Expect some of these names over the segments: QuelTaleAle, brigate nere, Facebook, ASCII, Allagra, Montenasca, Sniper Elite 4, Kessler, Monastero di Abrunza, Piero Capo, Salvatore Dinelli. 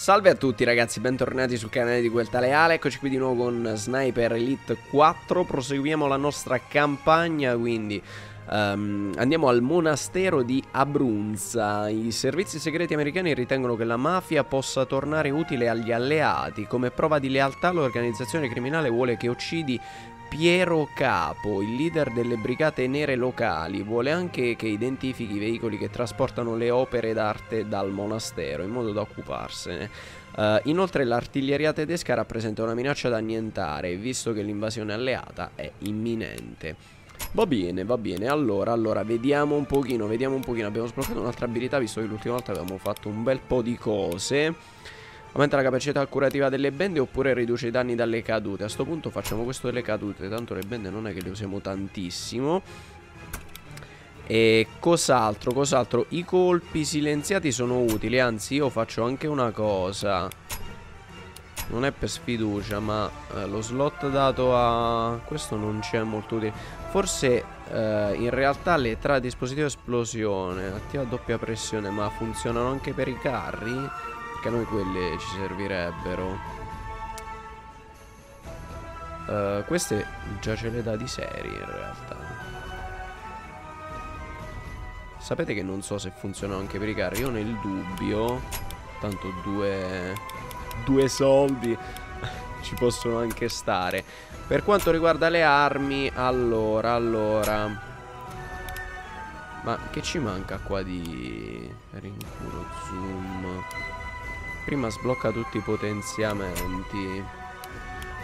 Salve a tutti ragazzi, bentornati sul canale di QuelTaleAle. Eccoci qui di nuovo con Sniper Elite 4. Proseguiamo la nostra campagna, quindi andiamo al monastero di Abrunza. I servizi segreti americani ritengono che la mafia possa tornare utile agli alleati. Come prova di lealtà l'organizzazione criminale vuole che uccidi Piero Capo, il leader delle brigate nere locali. Vuole anche che identifichi i veicoli che trasportano le opere d'arte dal monastero, in modo da occuparsene. Inoltre l'artiglieria tedesca rappresenta una minaccia da annientare, visto che l'invasione alleata è imminente. Va bene, allora vediamo un pochino. Abbiamo sbloccato un'altra abilità, visto che l'ultima volta abbiamo fatto un bel po' di cose. Aumenta la capacità curativa delle bende oppure riduce i danni dalle cadute. A sto punto facciamo questo delle cadute, tanto le bende non è che le usiamo tantissimo. E cos'altro, i colpi silenziati sono utili, anzi io faccio anche una cosa. Non è per sfiducia, ma lo slot dato a... questo non c'è molto utile. Forse in realtà le tra dispositivo esplosione attiva doppia pressione, ma funzionano anche per i carri? Perché a noi quelle ci servirebbero. Queste già ce le dà di serie in realtà. Sapete che non so se funzionano anche per i carri. Io nel dubbio, tanto due soldi ci possono anche stare. Per quanto riguarda le armi, allora, ma che ci manca qua di rincuro zoom? Prima sblocca tutti i potenziamenti.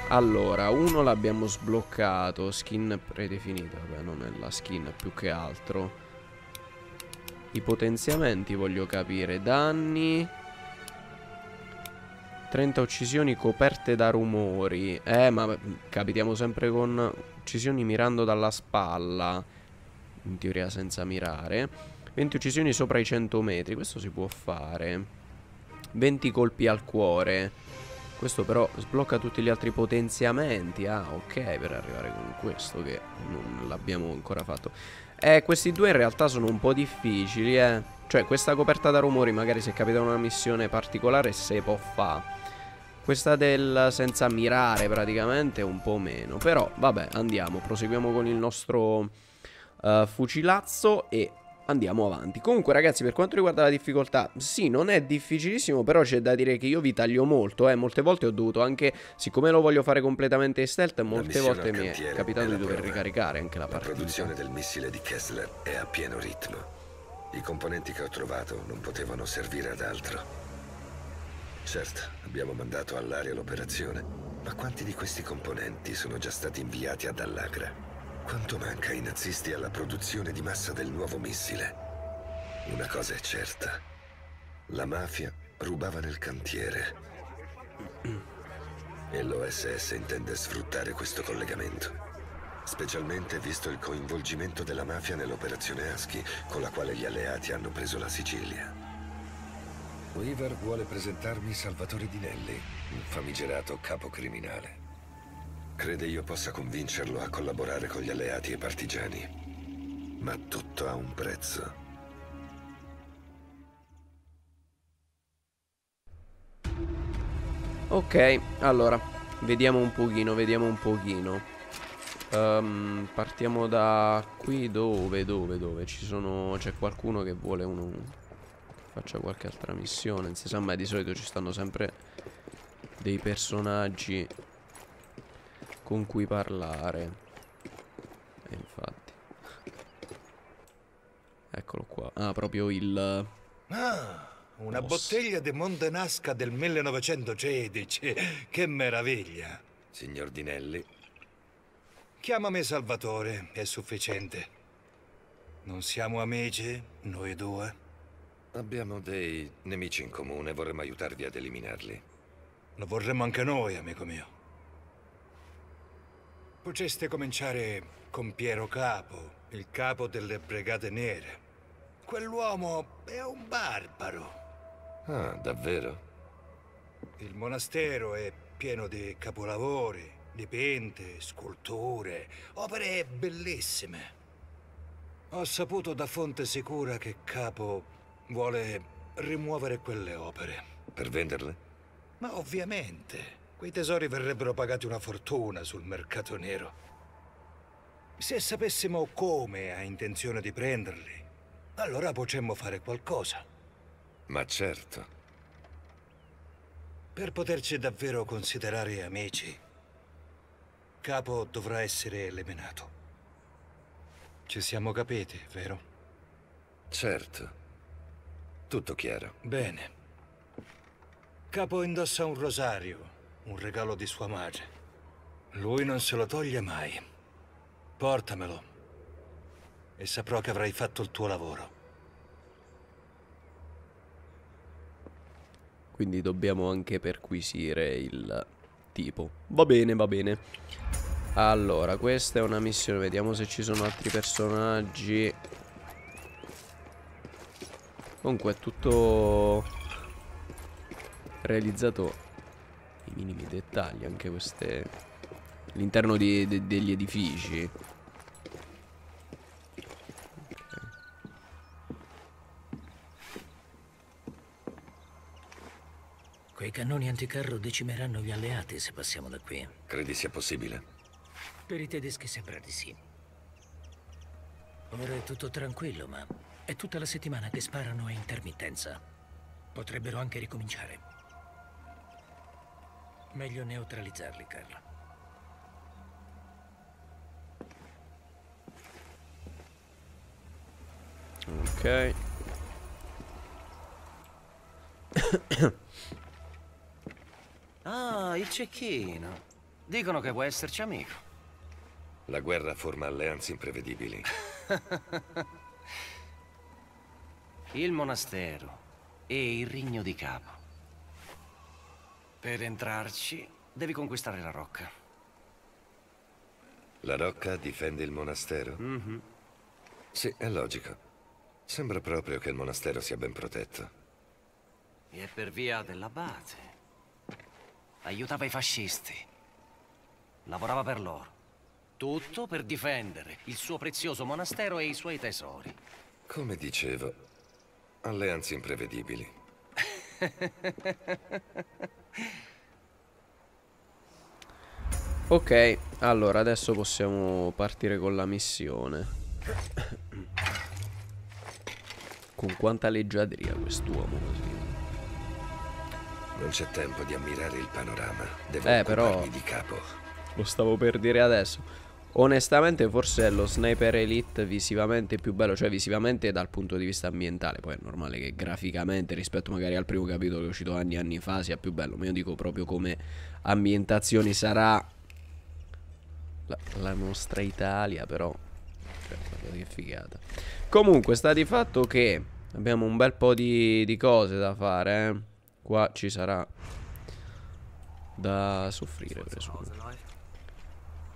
Allora, uno l'abbiamo sbloccato, skin predefinita, vabbè, non è la skin più che altro. I potenziamenti voglio capire, danni 30 uccisioni coperte da rumori. Ma capitiamo sempre con uccisioni mirando dalla spalla. In teoria senza mirare. 20 uccisioni sopra i 100 metri. Questo si può fare. 20 colpi al cuore. Questo però sblocca tutti gli altri potenziamenti. Ah, ok, per arrivare con questo che non l'abbiamo ancora fatto. Questi due in realtà sono un po' difficili, Cioè, questa coperta da rumori magari se capita una missione particolare se può fare. Questa del senza mirare praticamente un po' meno. Però vabbè, andiamo, proseguiamo con il nostro fucilazzo e andiamo avanti. Comunque ragazzi, per quanto riguarda la difficoltà, sì, non è difficilissimo, però c'è da dire che io vi taglio molto, molte volte ho dovuto anche, siccome lo voglio fare completamente in stealth, molte volte mi è capitato di dover ricaricare anche la partita. La produzione del missile di Kessler è a pieno ritmo. I componenti che ho trovato non potevano servire ad altro. Certo, abbiamo mandato all'aria l'operazione, ma quanti di questi componenti sono già stati inviati ad Allagra? Quanto manca ai nazisti alla produzione di massa del nuovo missile? Una cosa è certa, la mafia rubava nel cantiere. E l'OSS intende sfruttare questo collegamento. Specialmente visto il coinvolgimento della mafia nell'operazione ASCII, con la quale gli alleati hanno preso la Sicilia. Weaver vuole presentarmi Salvatore Dinelli, un famigerato capo criminale. Crede io possa convincerlo a collaborare con gli alleati e partigiani. Ma tutto ha un prezzo. Ok, allora, vediamo un pochino. Partiamo da qui. Dove? C'è qualcuno che vuole uno che faccia qualche altra missione. Non si sa mai, di solito ci stanno sempre dei personaggi con cui parlare. E infatti, eccolo qua. Ah, proprio il... Ah, una bottiglia di Montenasca del 1916. Che meraviglia. Signor Dinelli, chiamami Salvatore, è sufficiente. Non siamo amici, noi due? Abbiamo dei nemici in comune, vorremmo aiutarvi ad eliminarli. Lo vorremmo anche noi, amico mio. Potreste cominciare con Piero Capo, il capo delle brigate nere. Quell'uomo è un barbaro. Ah, davvero? Il monastero è pieno di capolavori. Dipinte, sculture, opere bellissime. Ho saputo da fonte sicura che Capo vuole rimuovere quelle opere. Per venderle? Ma ovviamente, quei tesori verrebbero pagati una fortuna sul mercato nero. Se sapessimo come ha intenzione di prenderli, allora potremmo fare qualcosa. Ma certo. Per poterci davvero considerare amici, Capo dovrà essere eliminato. Ci siamo capiti, vero? Certo. Tutto chiaro. Bene. Capo indossa un rosario, un regalo di sua madre. Lui non se lo toglie mai. Portamelo. E saprò che avrai fatto il tuo lavoro. Quindi dobbiamo anche perquisire il tipo. Va bene, va bene. Allora, questa è una missione. Vediamo se ci sono altri personaggi. Comunque è tutto realizzato i minimi dettagli. Anche queste, l'interno degli edifici. Quei cannoni anticarro decimeranno gli alleati se passiamo da qui. Credi sia possibile? Per i tedeschi sembra di sì. Ora è tutto tranquillo, ma è tutta la settimana che sparano a intermittenza. Potrebbero anche ricominciare. Meglio neutralizzarli, Carla. Ok. Ah, il cecchino. Dicono che vuoi esserci amico. La guerra forma alleanze imprevedibili. Il monastero e il regno di Capo. Per entrarci devi conquistare la rocca. La rocca difende il monastero? Mm-hmm. Sì, è logico. Sembra proprio che il monastero sia ben protetto. E per via dell'abate. Aiutava i fascisti. Lavorava per loro. Tutto per difendere il suo prezioso monastero e i suoi tesori. Come dicevo, alleanze imprevedibili. Ok, allora adesso possiamo partire con la missione. Con quanta leggiadria quest'uomo così. Non c'è tempo di ammirare il panorama. Devo occuparmi di Capo. Lo stavo per dire adesso. Onestamente forse è lo Sniper Elite visivamente più bello. Cioè visivamente dal punto di vista ambientale. Poi è normale che graficamente rispetto magari al primo capitolo che è uscito anni e anni fa sia più bello. Ma io dico proprio come ambientazioni sarà la nostra Italia però. Cioè guardate che figata. Comunque sta di fatto che abbiamo un bel po' di cose da fare, eh. Qua ci sarà da soffrire, presumo.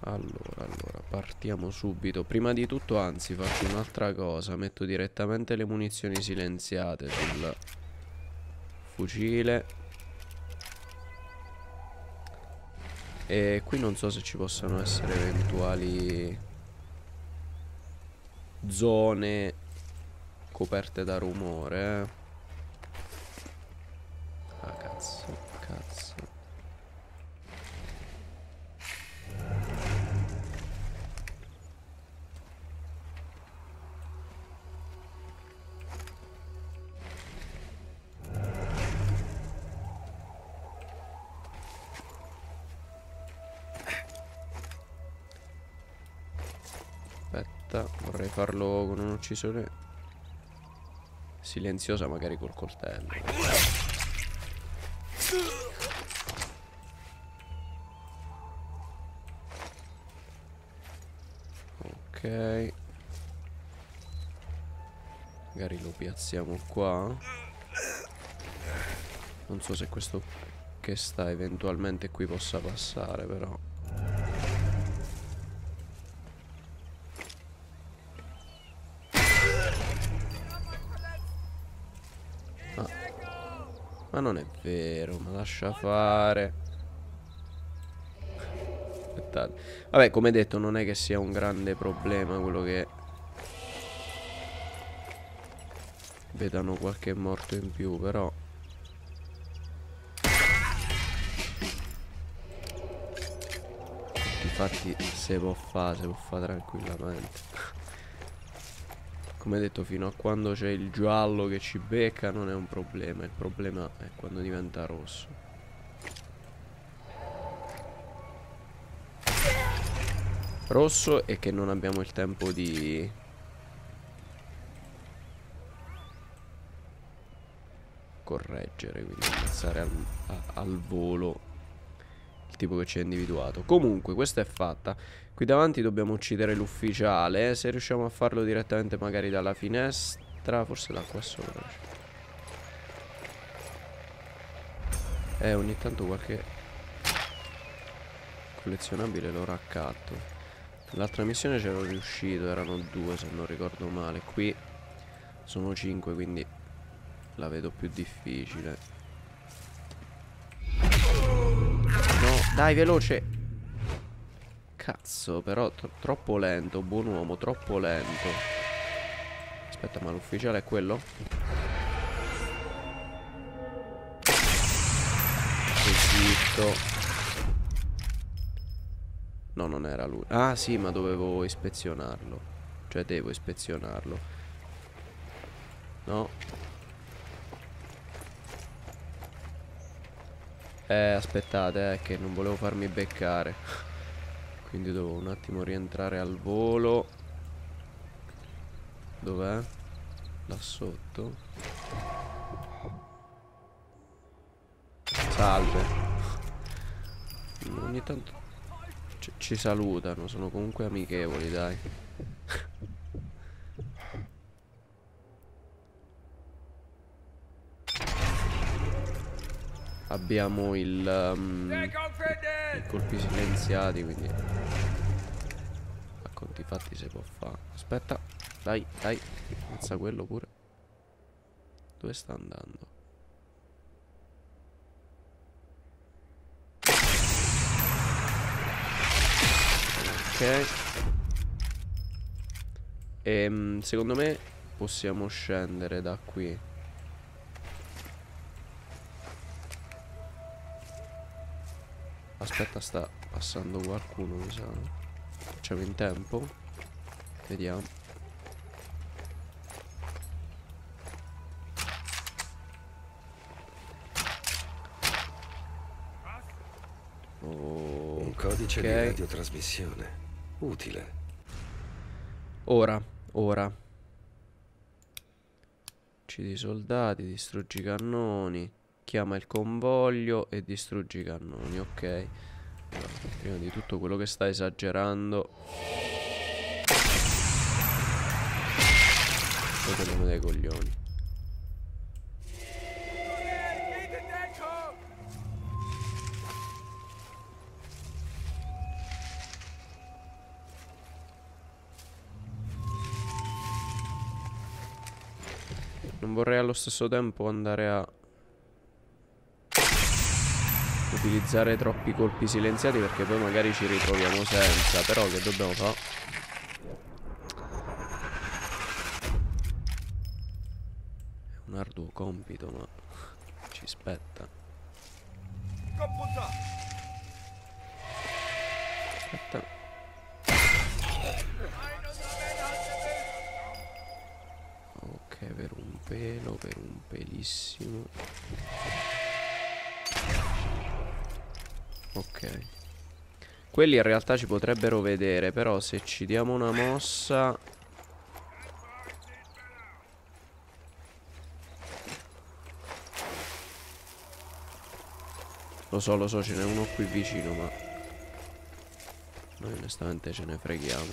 Allora, partiamo subito. Prima di tutto, anzi, faccio un'altra cosa. Metto direttamente le munizioni silenziate sul fucile. E qui non so se ci possano essere eventuali zone coperte da rumore, eh. Ah, cazzo. Aspetta, vorrei farlo con un'uccisione silenziosa, magari col coltello. Ok. Magari lo piazziamo qua. Non so se questo che sta eventualmente qui possa passare però. Ma non è vero, ma lascia fare. Aspettate. Vabbè, come detto, non è che sia un grande problema quello che vedano qualche morto in più, però infatti se può fare tranquillamente. Come detto, fino a quando c'è il giallo che ci becca non è un problema, il problema è quando diventa rosso. Rosso è che non abbiamo il tempo di... correggere, quindi pensare al volo il tipo che ci è individuato. Comunque questa è fatta. Qui davanti dobbiamo uccidere l'ufficiale, se riusciamo a farlo direttamente magari dalla finestra, forse da qua sopra. Ogni tanto qualche collezionabile lo raccatto. L'altra missione c'ero riuscito, erano 2 se non ricordo male. Qui sono 5, quindi la vedo più difficile. No, dai, veloce. Cazzo, però troppo lento. Buon uomo, troppo lento. Aspetta, ma l'ufficiale è quello? Esitto. No, non era lui. Ah, sì, ma dovevo ispezionarlo. Cioè, devo ispezionarlo. No. Aspettate, che non volevo farmi beccare. Quindi devo un attimo rientrare al volo. Dov'è? Là sotto. Salve. Ogni tanto ci salutano, sono comunque amichevoli, dai. Abbiamo i colpi silenziati, quindi a conti fatti se può fare. Aspetta, dai, dai, pensa quello pure. Dove sta andando? Ok. Secondo me possiamo scendere da qui. Aspetta, sta passando qualcuno, mi sa. Facciamo in tempo. Vediamo. Okay. Un codice di radiotrasmissione. Utile. Ora. Uccidi i soldati, distruggi i cannoni. Chiama il convoglio e distruggi i cannoni, ok. Allora, prima di tutto quello che sta esagerando lo teniamo dai coglioni. Non vorrei allo stesso tempo andare a utilizzare troppi colpi silenziati, perché poi magari ci ritroviamo senza. Però che dobbiamo fare? È un arduo compito, ma ci spetta. Aspetta. Ok, per un pelo, per un pelissimo. Ok. Quelli in realtà ci potrebbero vedere, però se ci diamo una mossa... Lo so, ce n'è uno qui vicino, ma... noi onestamente ce ne freghiamo.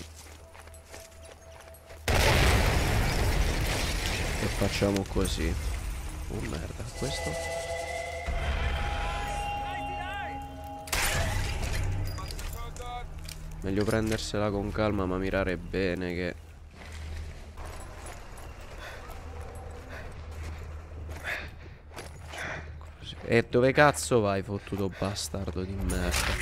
E facciamo così. Oh merda, questo... meglio prendersela con calma, ma mirare bene che... così. E dove cazzo vai, fottuto bastardo di merda?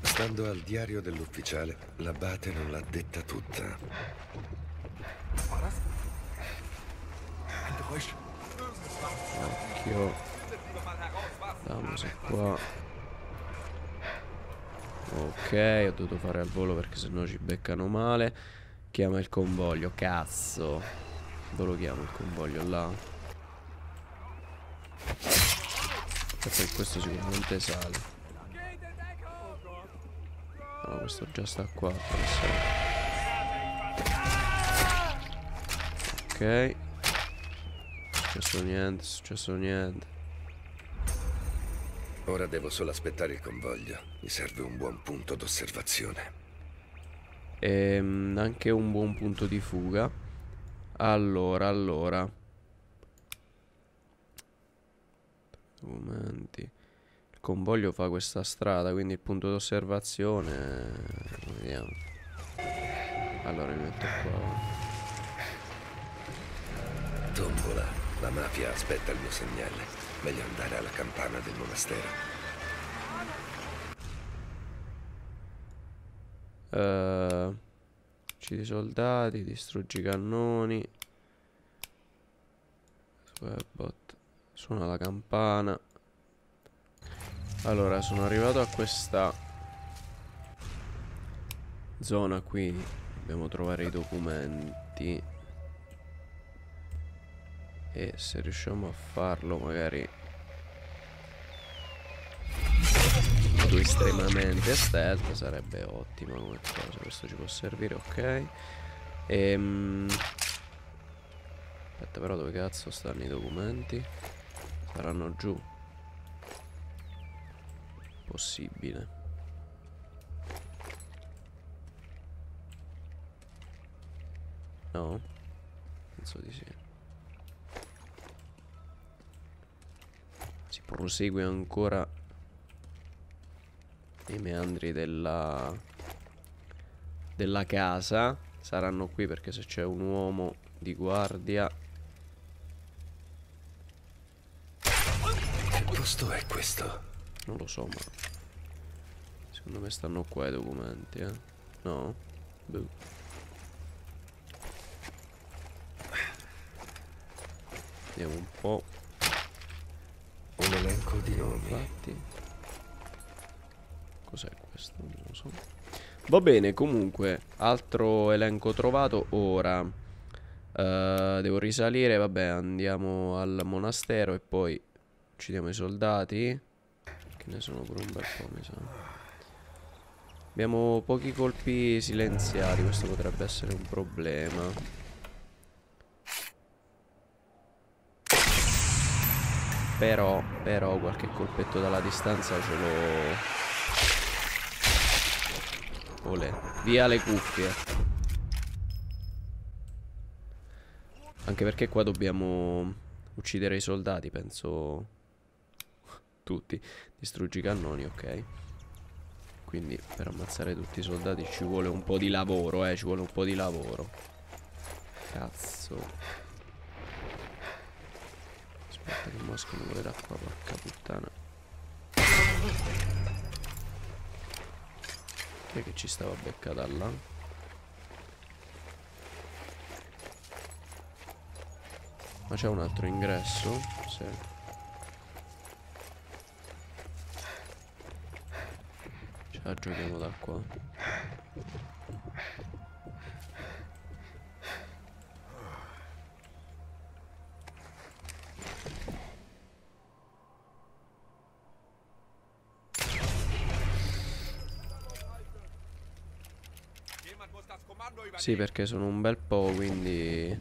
Stando al diario dell'ufficiale, l'abate non l'ha detta tutta. Occhio. Vediamo se qua... Ok, ho dovuto fare al volo perché sennò ci beccano male. Chiama il convoglio, cazzo. Dove lo chiamo il convoglio? Là. Aspetta che questo sicuramente sale. No, questo già sta qua. Ok. Non è successo niente, Ora devo solo aspettare il convoglio. Mi serve un buon punto d'osservazione. Anche un buon punto di fuga. Allora, Documenti. Il convoglio fa questa strada, quindi il punto d'osservazione. Vediamo. Allora mi metto qua. Tombola. La mafia aspetta il mio segnale. Meglio andare alla campana del monastero. Uccidi soldati, distruggi cannoni. Swabbot. Suona la campana. Allora, sono arrivato a questa zona qui. Dobbiamo trovare i documenti. E se riusciamo a farlo, magari modo estremamente stealth sarebbe ottimo come cosa. Questo ci può servire, ok. Aspetta, però dove cazzo stanno i documenti? Saranno giù. Possibile. No? Penso di sì. Prosegue ancora nei meandri della casa. Saranno qui perché se c'è un uomo di guardia. Che posto è questo? Non lo so, ma secondo me stanno qua i documenti, eh? No? Buh. Vediamo un po'. Un elenco di nomi. Infatti. Cos'è questo? Non lo so. Va bene, comunque. Altro elenco trovato. Ora devo risalire. Vabbè, andiamo al monastero e poi uccidiamo i soldati. Che ne sono pure un bel po', mi sa. Abbiamo pochi colpi silenziati. Questo potrebbe essere un problema. Però qualche colpetto dalla distanza ce lo... Olè. Via le cuffie. Anche perché qua dobbiamo uccidere i soldati, penso. Tutti. Distruggi i cannoni, ok. Quindi per ammazzare tutti i soldati ci vuole un po' di lavoro, ci vuole un po' di lavoro. Cazzo. Aspetta che mosca non vuole da qua, porca puttana. Chi è che ci stava beccata là? Ma c'è un altro ingresso? Sì. Ce la giochiamo da qua. Sì, perché sono un bel po', quindi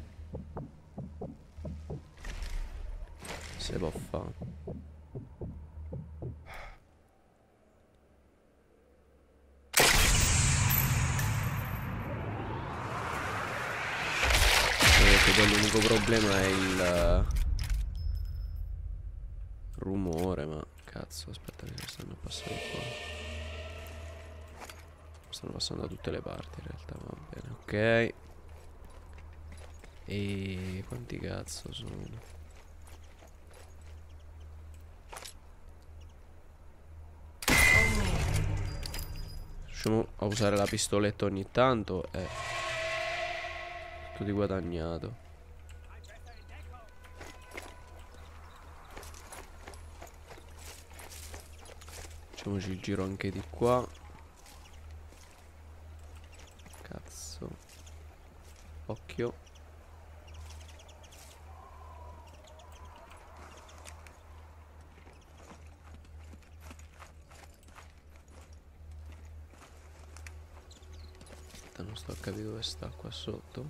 se può fare. L'unico problema è il rumore, ma cazzo, aspetta che stanno passando qua. Stanno passando da tutte le parti in realtà, va bene, ok. E quanti cazzo sono? Riusciamo a usare la pistoletta ogni tanto e tutto di guadagnato. Facciamoci il giro anche di qua. occhio. Non sto a capire dove sta qua sotto.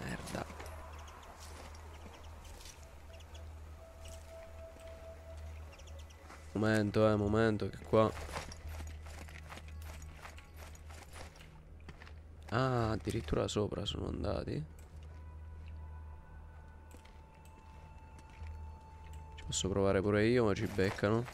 Merda. Momento che qua. Ah, addirittura sopra sono andati. Ci posso provare pure io, ma ci beccano.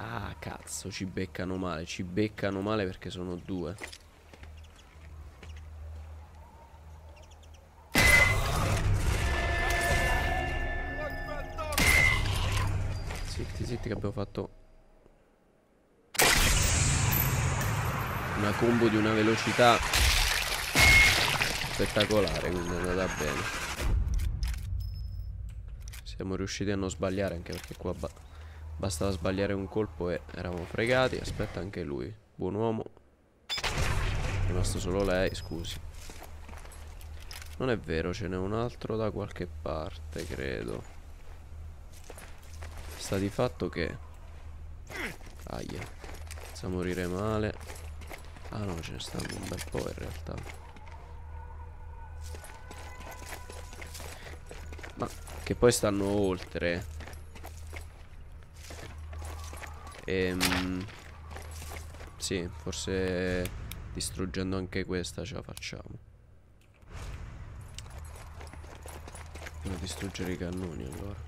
Ah, cazzo, ci beccano male perché sono due. Zitti che abbiamo fatto una combo di una velocità spettacolare, quindi è andata bene. Siamo riusciti a non sbagliare, anche perché qua bastava sbagliare un colpo e eravamo fregati. Aspetta, anche lui, buon uomo. È rimasto solo lei, scusi. Non è vero, ce n'è un altro da qualche parte, credo. Sta di fatto che aia, senza morire male. Ah no, ce ne stanno un bel po' in realtà. Ma che poi stanno oltre. Sì, forse distruggendo anche questa ce la facciamo. Devo distruggere i cannoni allora.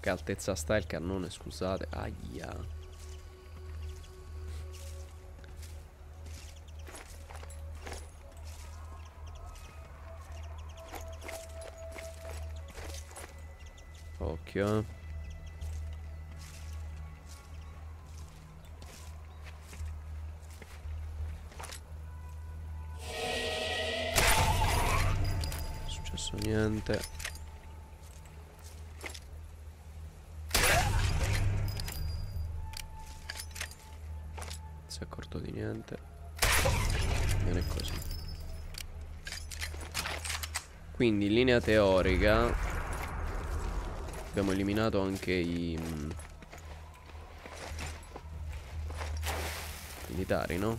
Che altezza sta il cannone, scusate. Aia. Occhio, eh. Non è successo niente. Accorto di niente. Bene così. Quindi in linea teorica abbiamo eliminato anche i militari, no?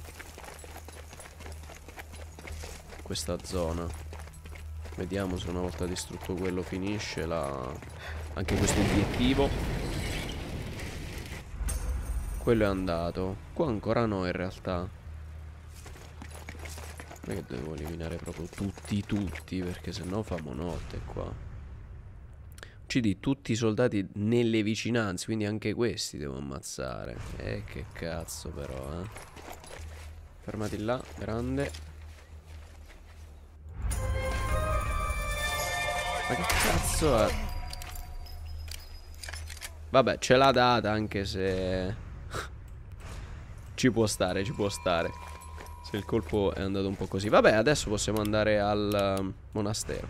Questa zona. Vediamo se una volta distrutto quello finisce anche questo obiettivo. Quello è andato. Qua ancora no, in realtà. Non è che devo eliminare proprio tutti, perché sennò fa notte qua. Uccidi tutti i soldati nelle vicinanze, quindi anche questi devo ammazzare. Che cazzo però, eh. Fermati là, grande. Ma che cazzo è? Vabbè, ce l'ha data, anche se... ci può stare, ci può stare. Se il colpo è andato un po' così. Vabbè, adesso possiamo andare al monastero.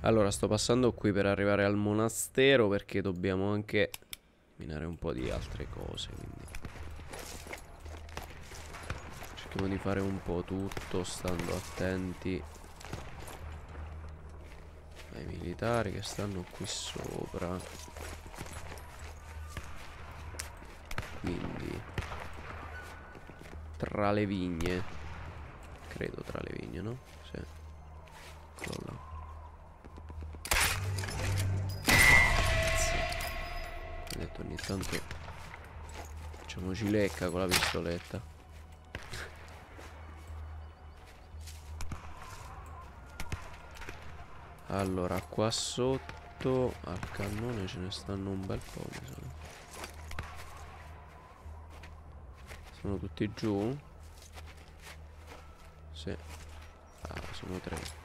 Allora, sto passando qui per arrivare al monastero, perché dobbiamo anche minare un po' di altre cose, quindi cerchiamo di fare un po' tutto stando attenti ai militari che stanno qui sopra. Quindi tra le vigne, credo, tra le vigne, no? Sì. Eccolo là. Ho detto, ogni tanto facciamoci lecca con la pistoletta. Allora, qua sotto al cannone ce ne stanno un bel po', mi sa. Sono tutti giù? Sì. Ah, sono tre.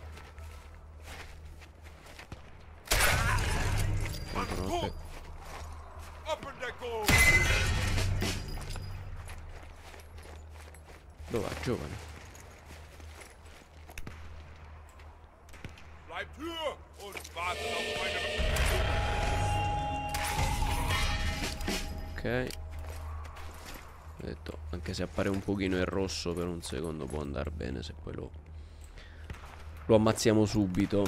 Buonanotte. Dov'è, giovane? Ok, ho detto, anche se appare un pochino in rosso per un secondo può andare bene se poi lo ammazziamo subito.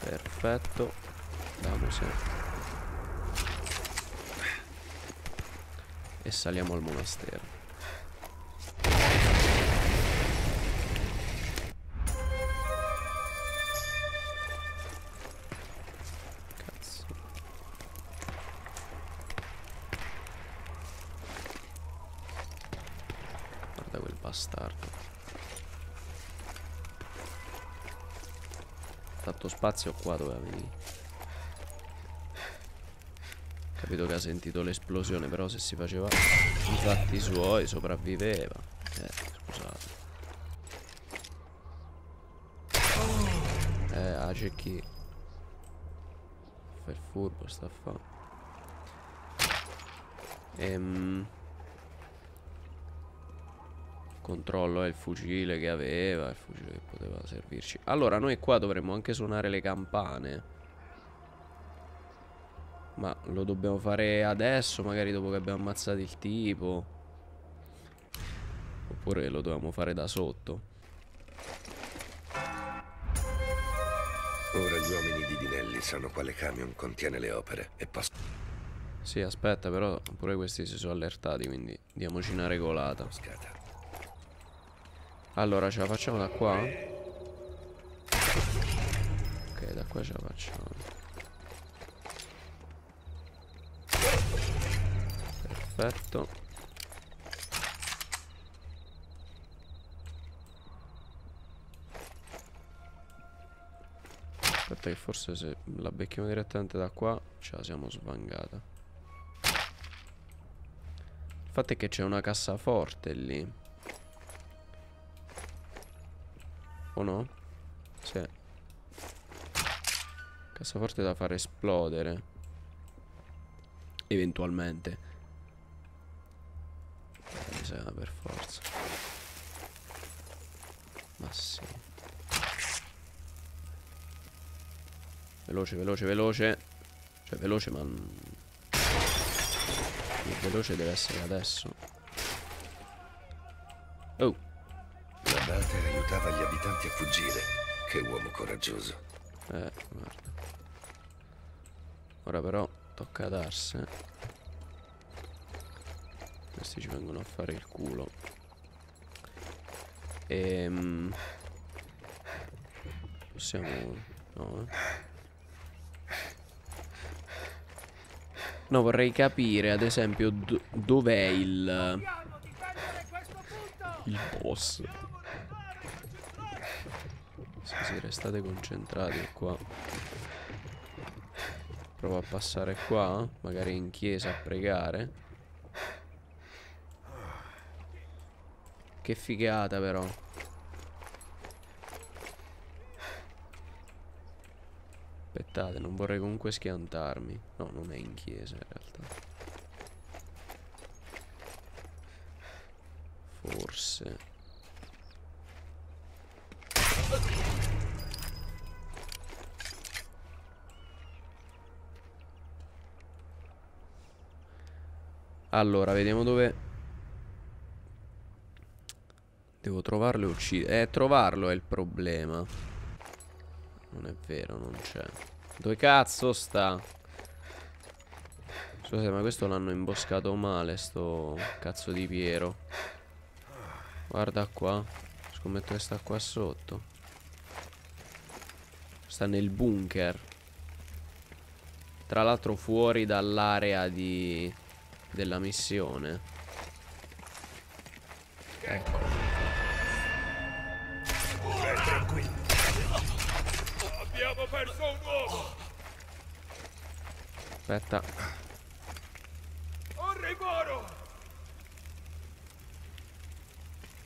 Perfetto. Damosene. E saliamo al monastero. Cazzo. Guarda quel bastardo. Tanto spazio qua doveva venire. Capito che ha sentito l'esplosione, però se si faceva i fatti suoi sopravviveva. Scusate. C'è chi fa il furbo, sta a fa. Controllo il fucile che aveva, il fucile che poteva servirci. Allora noi qua dovremmo anche suonare le campane. Ma lo dobbiamo fare adesso, magari dopo che abbiamo ammazzato il tipo. Oppure lo dovevamo fare da sotto. Ora gli uomini di Dinelli sanno quale camion contiene le opere e passano. Sì, aspetta, però pure questi si sono allertati, quindi diamoci una regolata. Allora, ce la facciamo da qua? Ok, da qua ce la facciamo. Perfetto. Aspetta che forse se la becchiamo direttamente da qua ce la siamo svangata. Il fatto è che c'è una cassaforte lì. O no? Sì. Cassaforte da far esplodere. Eventualmente. Per forza. Ma sì. Veloce, veloce, veloce. Cioè veloce, ma il veloce deve essere adesso. Oh. L'abate aiutava gli abitanti a fuggire. Che uomo coraggioso. Guarda. Ora però tocca darsene. Questi ci vengono a fare il culo. Possiamo... No, no, vorrei capire ad esempio dov'è il boss. Sì, sì, restate concentrati qua. Provo a passare qua, magari in chiesa a pregare. Che figata però. Aspettate, non vorrei comunque schiantarmi. No, non è in chiesa in realtà. Forse. Allora, vediamo dove... Devo trovarlo e uccidere. Trovarlo è il problema. Non è vero, non c'è. Dove cazzo sta? Scusate, ma questo l'hanno imboscato male, sto cazzo di Piero. Guarda qua. Scommetto che sta qua sotto. Sta nel bunker. Tra l'altro fuori dall'area di... della missione. Ecco. Perso un uomo. Aspetta.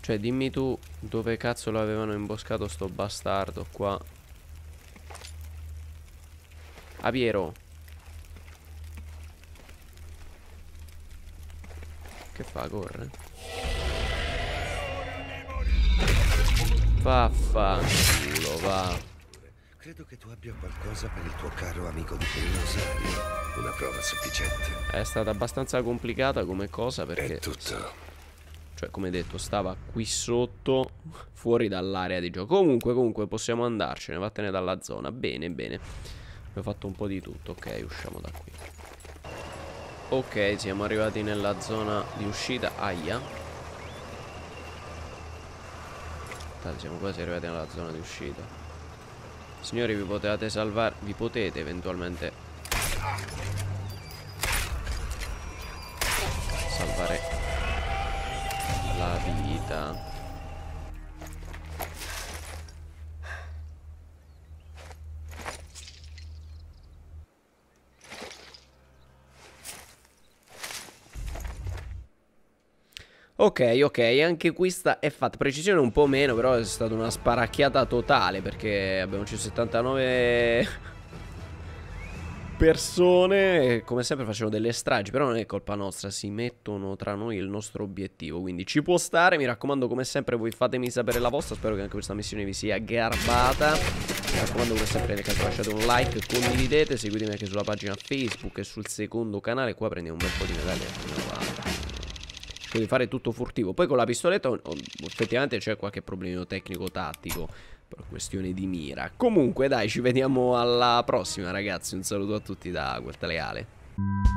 Cioè dimmi tu dove cazzo lo avevano imboscato sto bastardo qua. Ah, Piero. Che fa? Corre? Vaffanculo, va. Credo che tu abbia qualcosa per il tuo caro amico di prima Rosario. Una prova sufficiente. È stata abbastanza complicata come cosa perché... È tutto. Cioè, come detto, stava qui sotto, fuori dall'area di gioco. Comunque, possiamo andarcene, vattene dalla zona. Bene, bene. Abbiamo fatto un po' di tutto. Ok, usciamo da qui. Ok, siamo arrivati nella zona di uscita. Aia. Tanto siamo quasi arrivati nella zona di uscita. Signori, vi potevate salvare. Vi potete eventualmente salvare la vita. Ok, anche questa è fatta. Precisione un po' meno, però è stata una sparacchiata totale, perché abbiamo 179 persone. Come sempre facciamo delle stragi, però non è colpa nostra, si mettono tra noi il nostro obiettivo, quindi ci può stare. Mi raccomando, come sempre voi fatemi sapere la vostra. Spero che anche questa missione vi sia garbata. Mi raccomando, come sempre, nel caso lasciate un like, condividete, seguitemi anche sulla pagina Facebook e sul secondo canale. Qua prendiamo un bel po' di medaglie, devi fare tutto furtivo. Poi con la pistoletta effettivamente c'è qualche problemino tecnico-tattico per questione di mira. Comunque dai, ci vediamo alla prossima ragazzi. Un saluto a tutti da QuelTaleAle.